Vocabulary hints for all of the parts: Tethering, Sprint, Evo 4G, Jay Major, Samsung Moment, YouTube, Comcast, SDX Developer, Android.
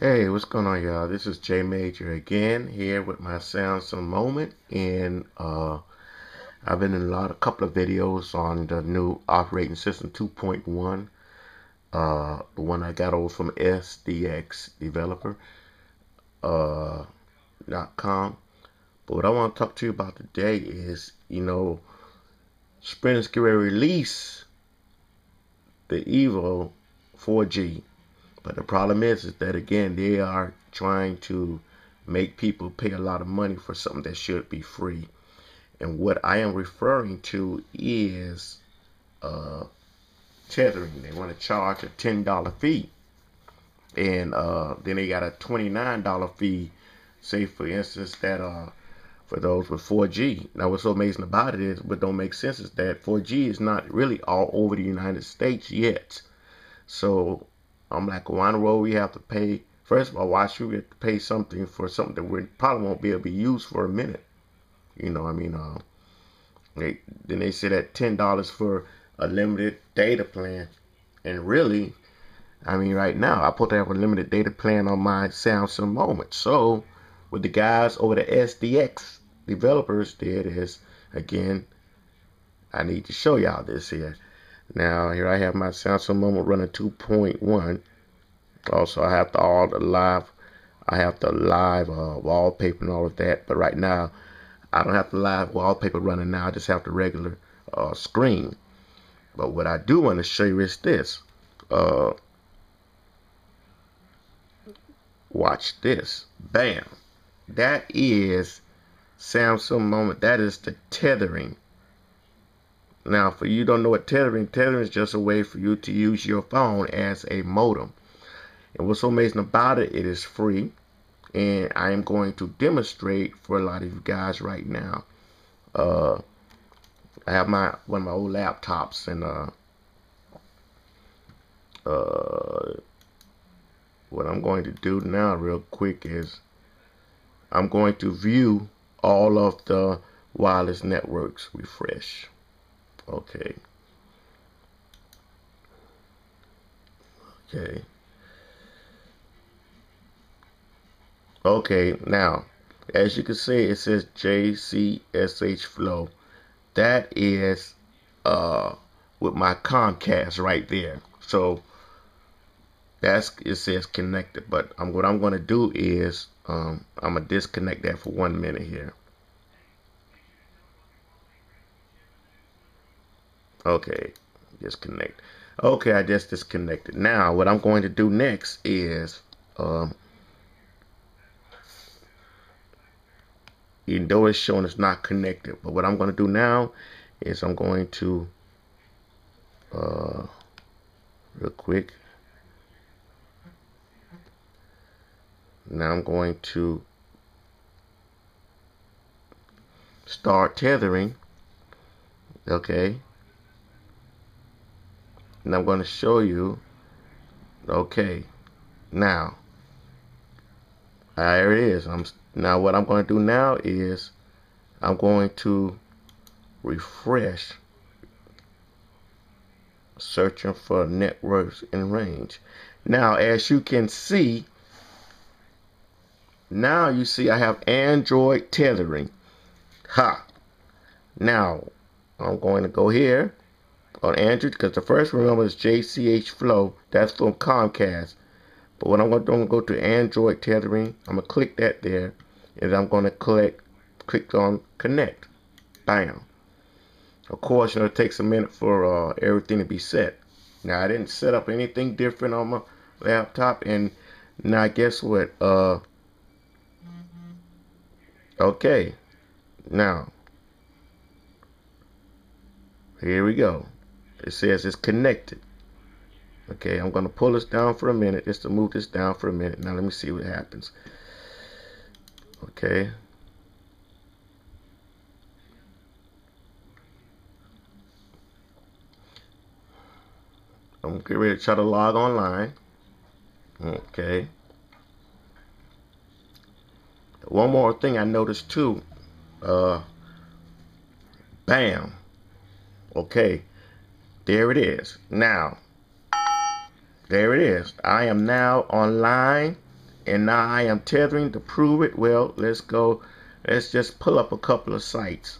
Hey, what's going on, y'all? This is Jay Major again, here with my Samsung Moment, and I've been in a couple of videos on the new operating system 2.1, the one I got over from SDX Developer .com. But what I want to talk to you about today is, you know, Sprint is going to release the Evo 4G. But the problem is that, again, they are trying to make people pay a lot of money for something that should be free. And what I am referring to is tethering. They want to charge a $10 fee. And then they got a $29 fee, say, for instance, that for those with 4G. Now, what's so amazing about it is, what don't make sense is that 4G is not really all over the United States yet. So I'm like, why in the world we have to pay? First of all, why should we have to pay something for something that we probably won't be able to use for a minute? You know, I mean, then they said that $10 for a limited data plan. And really, I mean, right now, I'm supposed to have a limited data plan on my Samsung Moment. So what the guys over the SDX Developers did is, again, I need to show y'all this here. Now, here I have my Samsung Moment running 2.1. Also, I have the live wallpaper and all of that. But right now, I don't have the live wallpaper running now. I just have the regular screen. But what I do want to show you is this. Watch this. Bam. That is Samsung Moment. That is the tethering. Now, for you don't know what tethering is just a way for you to use your phone as a modem. And what's so amazing about it, it is free. And I am going to demonstrate for a lot of you guys right now. I have one of my old laptops, and what I'm going to do now real quick is I'm going to view all of the wireless networks. Refresh. Okay. Okay. Okay, now, as you can see, it says JCSH Flow. That is with my Comcast right there. So it says connected, but what I'm going to do is I'm going to disconnect that for 1 minute here. Okay, disconnect. Okay, I just disconnected. Now, what I'm going to do next is, even though it's showing it's not connected, but what I'm going to do now is I'm going to, real quick. Now I'm going to start tethering. Okay. And I'm going to show you. Okay, now there it is. Now what I'm going to do now is I'm going to refresh, searching for networks and range. Now, as you can see, now you see I have Android tethering. Ha! Now I'm going to go here on Android, because the first, remember, is JCH Flow. That's from Comcast. But what I'm going to do, I'm going to go to Android tethering. I'm going to click that there, and I'm going to click on connect. Bam. Of course, you know, it takes a minute for everything to be set. Now, I didn't set up anything different on my laptop, and now guess what? Okay. Now, here we go. It says it's connected. Okay, I'm going to pull this down for a minute, just to move this down for a minute. Now let me see what happens. Okay. I'm getting ready to try to log online. Okay. One more thing I noticed too. Bam. Okay. There it is. Now, there it is. I am now online and now I am tethering to prove it. Well, let's just pull up a couple of sites.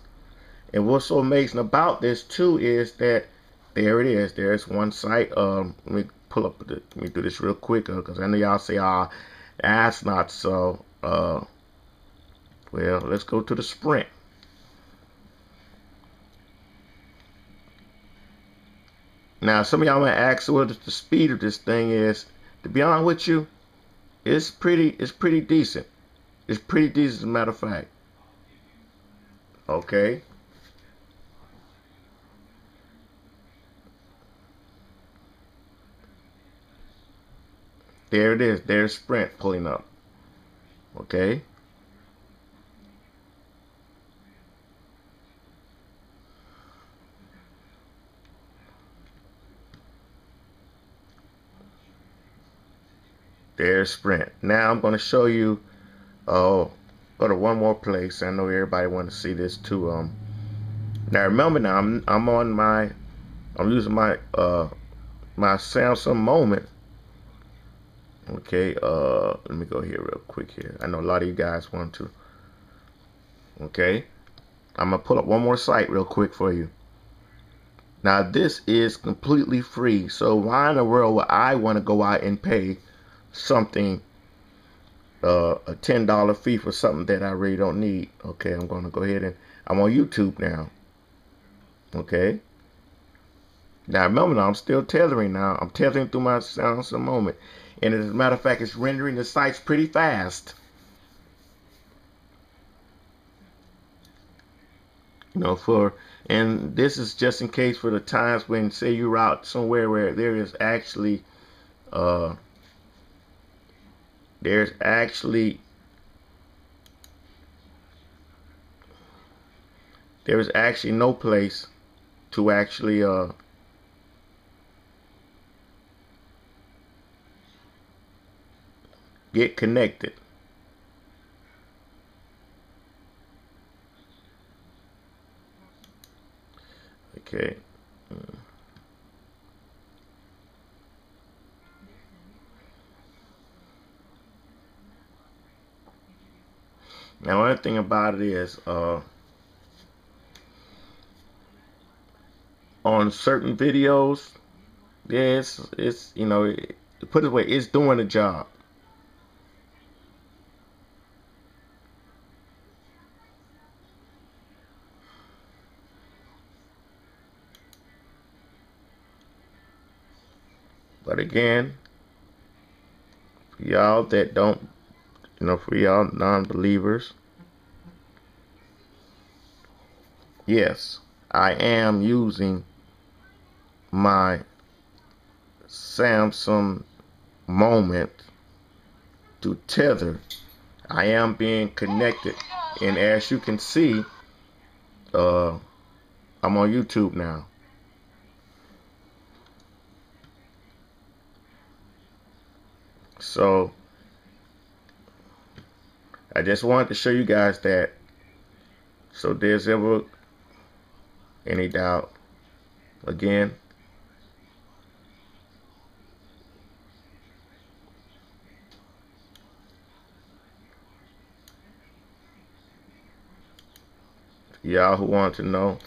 And what's so amazing about this too is that there it is, there's one site. Let me pull up the, let me do this real quick because I know y'all say that's not so. Well, let's go to the Sprint. Now, some of y'all might ask what the speed of this thing is. To be honest with you, it's pretty decent. It's pretty decent, as a matter of fact. Okay. There it is. There's Sprint pulling up. Okay. There's Sprint. Now I'm going to show you. Oh, go to one more place. I know everybody want to see this too. Now remember, now I'm on my, I'm using my my Samsung Moment. Okay. Let me go here real quick here. I know a lot of you guys want to. Okay. I'm gonna pull up one more site real quick for you. Now this is completely free. So why in the world would I want to go out and pay something, a $10 fee for something that I really don't need? Okay, I'm gonna go ahead and I'm on YouTube now. Okay, now remember, now I'm still tethering. Now I'm tethering through my Samsung Moment, and as a matter of fact, it's rendering the sites pretty fast, you know, for, and this is just in case for the times when, say, you're out somewhere where there is actually there's actually no place to actually get connected. Okay. Now, one thing about it is, on certain videos, yes, it's, you know, put it away, it's doing the job. But again, for y'all that don't, you know, for y'all non-believers, yes, I am using my Samsung Moment to tether. I am being connected, and as you can see, I'm on YouTube now. So I just wanted to show you guys that. So there's ever any doubt, again, y'all who want to know,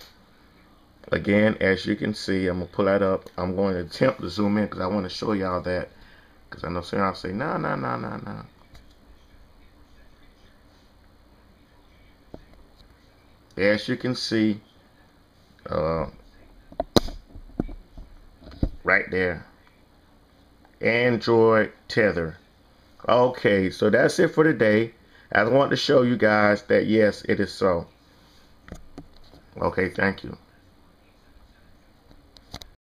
again, as you can see, I'm gonna pull that up. I'm going to attempt to zoom in because I want to show y'all that, because I know some y'all say no. As you can see, right there, Android tether. Okay, so that's it for today. I want to show you guys that yes, it is so. Okay, thank you.